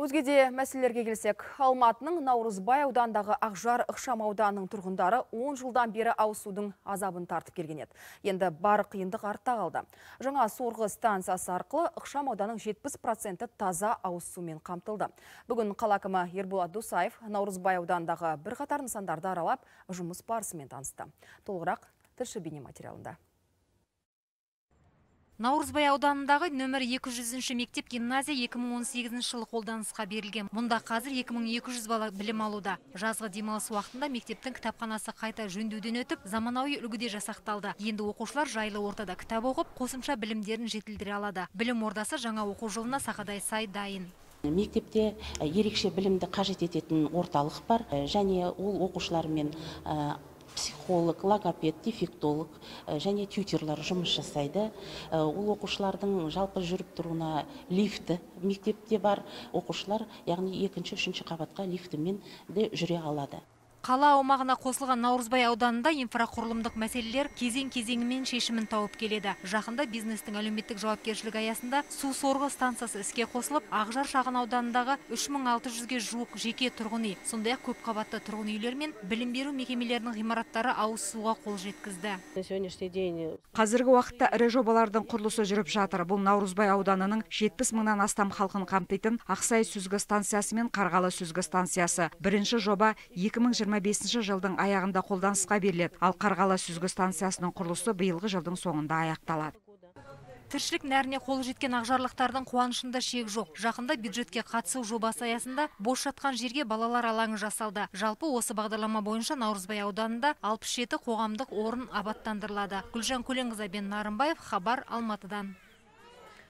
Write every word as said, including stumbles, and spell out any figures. Өзгеде мәселелерге келсек, Алматының Наурызбай аудандағы Ақжар ықшам ауданының тұрғындары он жылдан бері ауызсудың азабын тартып келген еді. Енді бар қиындық артта қалды. Жаңа сорғы станциясы арқылы ықшам ауданның жетпіс проценті таза ауызсумен қамтылды. Бүгін қала әкімі Ерболат Досаев Наурызбай аудандағы бірқатар нысандарды аралап, жұмыс барысымен танысты. Толығырақ тілші бейне материалында. Наурызбай ауданындағы нөмір екі жүзінші мектеп гимназия екі мың он сегізінші жылы қолданысқа берілген. Мұнда қазір екі мың екі жүз бала білім алуда. Жазғы демалыс уақытында мектептің кітапханасы қайта жөндеуден өтіп, заманауи үлгіде жасақталды. Енді оқушылар жайлы ортада кітап оқып, қосымша білімдерін жетілдіре алады. Білім ордасы жаңа оқу жылына сақадай сай дайын. Мектепте ерекше білімді қажет ететін орталық бар, және ол оқушылармен психолог, логопед, дефектолог және тьютерлар жұмыс жасайды. Ол оқушылардың жалпы жүріп тұруына лифті мектепте бар. Оқушылар, яғни екінші, үшінші қабатқа лифтімен де жүре алады. Қала аумағына қосылған Наурызбай ауданында инфрақұрылымдық мәселелер кезең-кезеңімен шешімін тауып келеді. Жақында бизнестің әлеуметтік жауапкершілік аясында су сорғы станциясы іске қосылып, Ақжар шағын ауданындағы үш мың алты жүзге жуық жеке тұрғын үй, сондай-ақ көпқабатты тұрғын үйлер мен білім беру мекемелерінің ғимараттары ауыз суға қол жеткізді. Қазіргі уақытта ірі жобалардың құрылысы жүріп жатыр. Бұл Наурызбай ауданының жетпіс мыңнан астам халқын қамтитын Ақсай сүзгі станциясы мен Қарғала сүзгі станциясы. Бірінші жоба екі мың жиырма бесінші жылдың аяғында қолданысқа беріледі, ал Қарғала сүзгі станциясының құрылысы биылғы жылдың соңында аяқталады. Тіршілік нәріне қолы жеткен ақжарлықтардың қуанышында шек жоқ. Жақында бюджетке қатысу жобасы аясында бос жатқан жерге балалар алаңы жасалды. Жалпы осы бағдарлама бойынша Наурызбай ауданында алпыс жеті қоғамдық орын абаттандырылады. Гүлжан Көленқызы, Нарымбаев, хабар, Алматыдан.